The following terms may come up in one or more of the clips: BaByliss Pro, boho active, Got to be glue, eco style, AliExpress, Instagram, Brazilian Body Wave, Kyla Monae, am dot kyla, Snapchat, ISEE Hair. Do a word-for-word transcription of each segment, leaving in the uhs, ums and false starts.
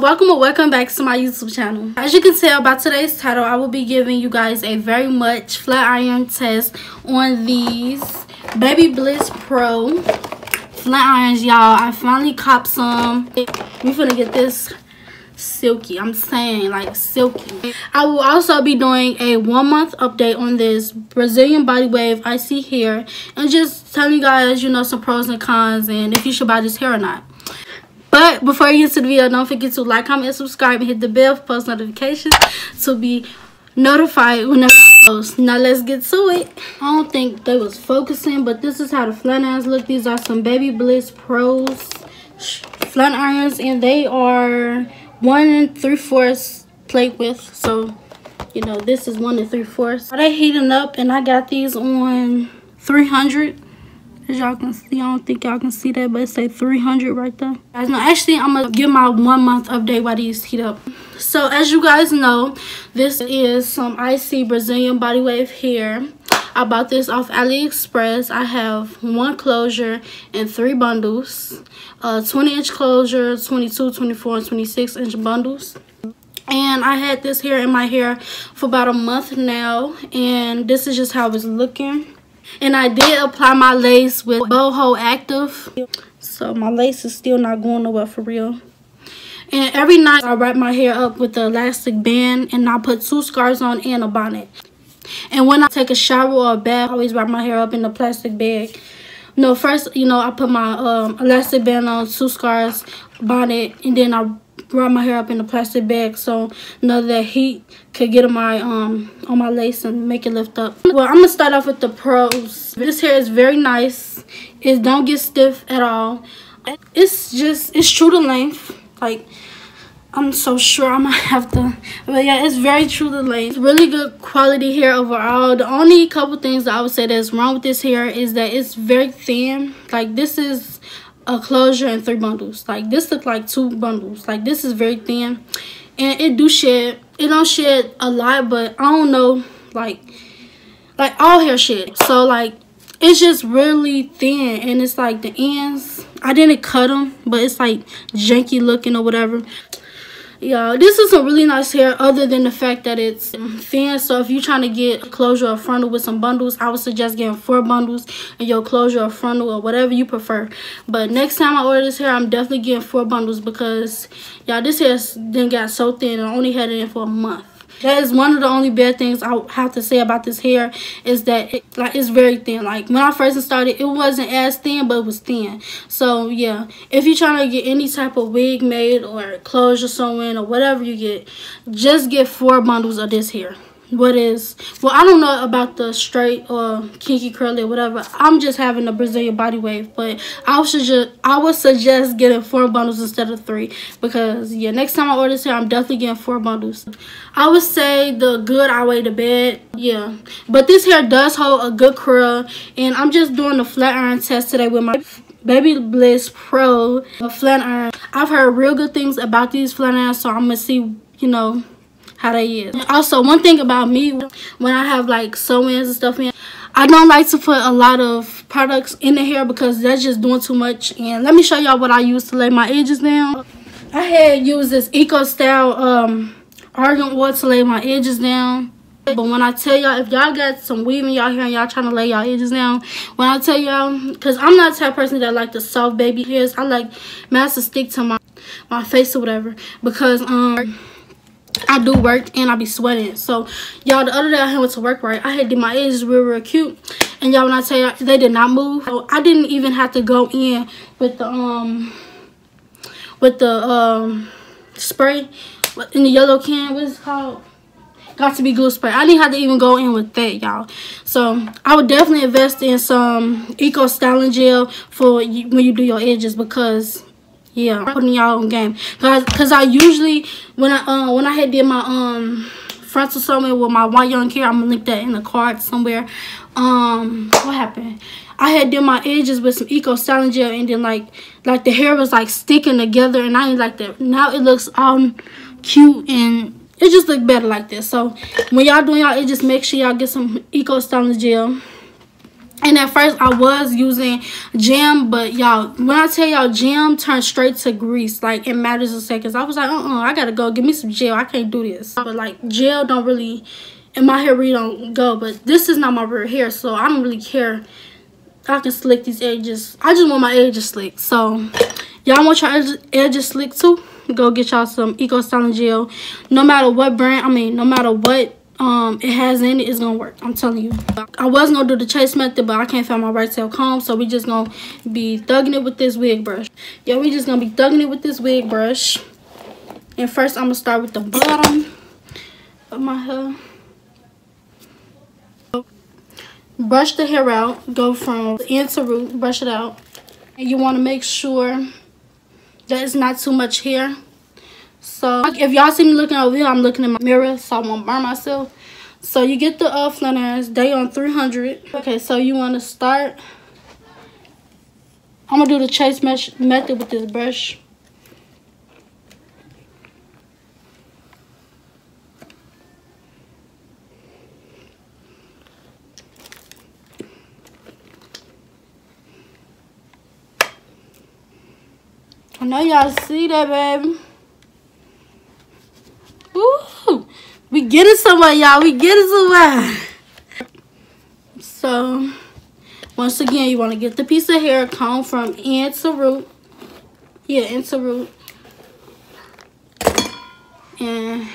Welcome or welcome back to my YouTube channel. As you can tell by today's title, I will be giving you guys a very much flat iron test on these BaByliss Pro flat irons, y'all. I finally copped some. We finna get this silky. I'm saying like silky. I will also be doing a one month update on this Brazilian Body Wave I See Hair and just telling you guys, you know, some pros and cons and if you should buy this hair or not. But before you get to the video, don't forget to like, comment, and subscribe, and hit the bell for post notifications to be notified whenever I post. Now let's get to it. I don't think they was focusing, but this is how the flat irons look. These are some BaByliss Pro's flat irons, and they are one and three fourths plate width. So you know this is one and three fourths. Are they heating up? And I got these on three hundred. As y'all can see, I don't think y'all can see that, but it say three hundred right there. Guys, no, actually, I'm going to give my one month update while these heat up. So, as you guys know, this is some I See Brazilian Body Wave hair. I bought this off AliExpress. I have one closure and three bundles. Uh, twenty inch closure, twenty-two, twenty-four, and twenty-six inch bundles. And I had this hair in my hair for about a month now, and this is just how it's looking. And I did apply my lace with Boho Active, so my lace is still not going nowhere for real. And every night I wrap my hair up with the elastic band, and I put two scarves on and a bonnet. And when I take a shower or a bath, I always wrap my hair up in a plastic bag. No, first, you know, I put my um, elastic band on, two scarves, bonnet, and then I wrap my hair up in a plastic bag so none of that heat could get on my um on my lace and make it lift up. Well, I'm gonna start off with the pros. This hair is very nice. It don't get stiff at all. It's just it's true to length. Like I'm so sure I might have to, but yeah, it's very true to length. It's really good quality hair overall. The only couple things that I would say that's wrong with this hair is that it's very thin. Like this is a closure and three bundles. Like this look like two bundles. Like this is very thin, and it do shed. It don't shed a lot, but I don't know, like like all hair shed. So like it's just really thin, and it's like the ends, I didn't cut them, but it's like janky looking or whatever. Yeah, this is a really nice hair other than the fact that it's thin. So if you're trying to get a closure or frontal with some bundles, I would suggest getting four bundles and your closure or frontal or whatever you prefer. But next time I order this hair, I'm definitely getting four bundles because, y'all, this hair then got so thin and I only had it in for a month. That is one of the only bad things I have to say about this hair is that it, like, it's very thin. Like, when I first started, it wasn't as thin, but it was thin. So, yeah, if you're trying to get any type of wig made or closure sewing or whatever you get, just get four bundles of this hair. What is, well, I don't know about the straight or kinky curly or whatever. I'm just having a Brazilian Body Wave, but I should just, I would suggest getting four bundles instead of three because, yeah, next time I order this hair, I'm definitely getting four bundles. I would say the good outweigh the bad, yeah. But this hair does hold a good curl, and I'm just doing the flat iron test today with my BaByliss Pro flat iron. I've heard real good things about these flat irons, so I'm gonna see, you know, how they is. Also, one thing about me, when I have like sew-ins and stuff in, I don't like to put a lot of products in the hair because that's just doing too much. And let me show y'all what I used to lay my edges down. I had used this Eco Style um argan oil to lay my edges down. But when I tell y'all, if y'all got some weave in y'all hair and y'all trying to lay y'all edges down, when I tell y'all, because I'm not the type of person that like the soft baby hairs. I like mine to stick to my my face or whatever because um I do work and I be sweating. So, y'all, the other day I went to work, right? I had did my edges real, real cute. And y'all, when I tell y'all, they did not move. So I didn't even have to go in with the, um, with the, um, spray in the yellow can. What is it called? Got to Be Glue spray. I didn't have to even go in with that, y'all. So, I would definitely invest in some eco styling gel for you, when you do your edges because... yeah, I'm putting y'all on game. Cause, Cause I usually, when I uh, when I had did my um frontal sewing with my white young hair, I'm gonna link that in the card somewhere. Um, what happened? I had done my edges with some Eco Styling Gel, and then like like the hair was like sticking together, and I didn't like that. Now it looks all cute and it just looked better like this. So when y'all doing y'all edges, make sure y'all get some Eco Styling Gel. And at first I was using Jam, but y'all, when I tell y'all, Jam turned straight to grease, like it matters in seconds. I was like, uh-uh, I gotta go get me some gel. I can't do this. But like gel don't really, and my hair really don't go. But this is not my real hair, so I don't really care. I can slick these edges. I just want my edges slick. So y'all want your edges, edges slick too? Go get y'all some Eco Styling Gel. No matter what brand, I mean, no matter what um it has in it, it's gonna work, I'm telling you. I was gonna do the chase method, but I can't find my right tail comb, so we just gonna be thugging it with this wig brush. Yeah, we just gonna be thugging it with this wig brush. And first I'm gonna start with the bottom of my hair. Brush the hair out, go from end to root, brush it out. And you want to make sure that it's not too much hair. So if y'all see me looking over here, I'm looking in my mirror, so I won't burn myself. So you get the uh, flint irons, they on three hundred. Okay, so you want to start. I'm going to do the chase mesh method with this brush. I know y'all see that, baby. Woo! We getting somewhere, y'all. We getting somewhere. So, once again, you want to get the piece of hair, comb from end to root. Yeah, end to root. And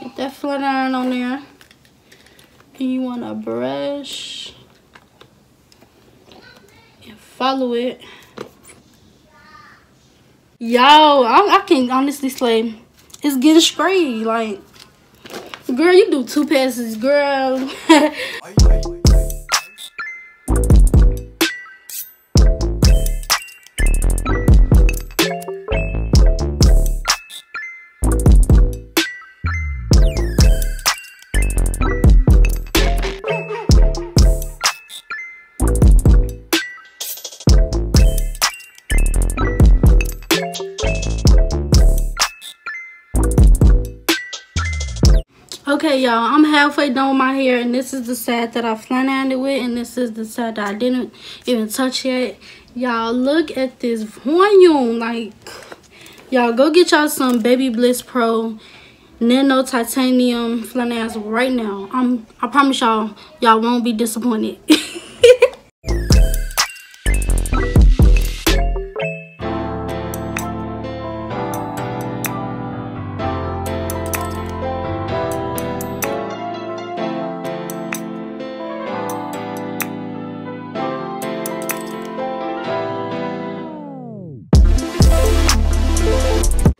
get that flat iron on there. And you want to brush and follow it. Yo, I, I can honestly say it's getting straight. Like, girl, you do two passes, girl. Okay, y'all, I'm halfway done with my hair, and this is the side that I flat ironed it with, and this is the side that I didn't even touch yet. Y'all, look at this volume. Like, y'all, go get y'all some BaByliss Pro Nano Titanium flat irons right now. I'm, I promise y'all, y'all won't be disappointed.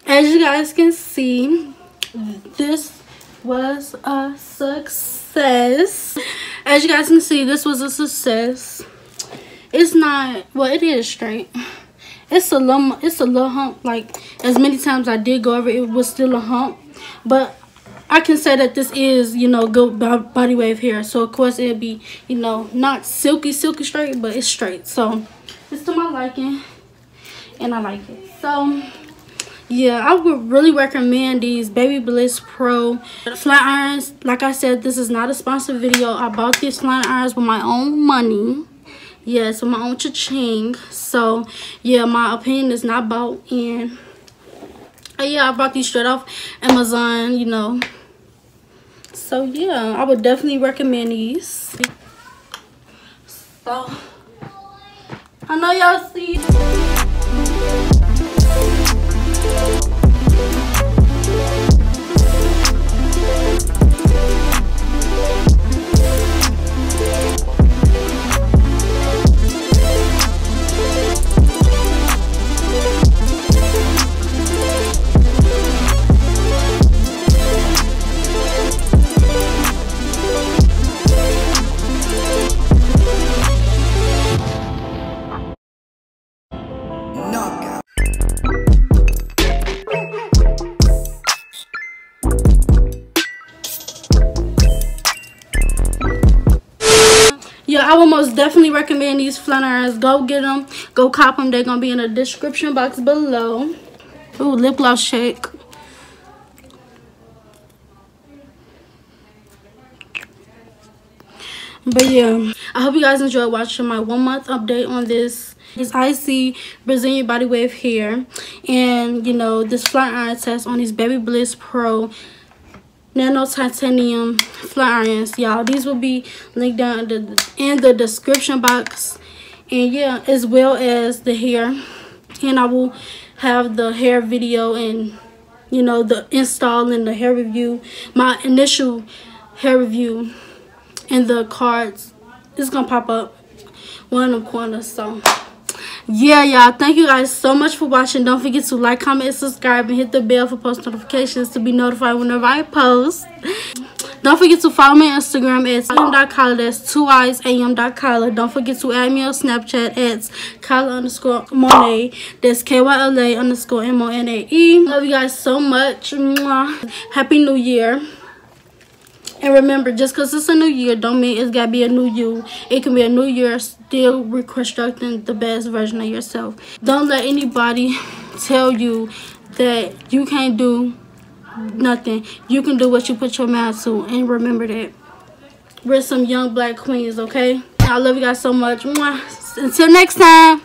As you guys can see, this was a success. As you guys can see, this was a success. It's not, well, it is straight. It's a little, it's a little hump. Like, as many times I did go over, it was still a hump. But I can say that this is, you know, good body wave hair. So, of course, it'll be, you know, not silky, silky straight, but it's straight. So, it's to my liking, and I like it. So, yeah, I would really recommend these BaByliss Pro flat irons. Like I said, this is not a sponsored video. I bought these flat irons with my own money. Yes, with my own cha-ching. So, yeah, my opinion is not bought. And, uh, yeah, I bought these straight off Amazon, you know. So, yeah, I would definitely recommend these. So, I know y'all see. most definitely recommend these flyers. Go get them, go cop them. They're gonna be in the description box below. Ooh, lip gloss shake. But yeah, I hope you guys enjoyed watching my one month update on this. This I See Brazilian Body Wave hair, and you know, this flat iron test on these BaByliss Pro Nano Titanium flat irons. Y'all, these will be linked down in the, in the description box, and yeah, as well as the hair. And I will have the hair video and you know, the install and the hair review, my initial hair review, and the cards. It's gonna pop up one in the corner. So yeah, y'all, thank you guys so much for watching. Don't forget to like, comment, and subscribe, and hit the bell for post notifications to be notified whenever I post. Don't forget to follow me on Instagram at am dot kyla. That's two eyes, am dot kyla. Don't forget to add me on Snapchat at kyla underscore Monae. That's K Y L A underscore M O N A E. Love you guys so much. Mwah. Happy New Year. And remember, just because it's a new year, don't mean it's got to be a new you. It can be a new year, still reconstructing the best version of yourself. Don't let anybody tell you that you can't do nothing. You can do what you put your mind to, and remember that. We're some young black queens, okay? I love you guys so much. Until next time.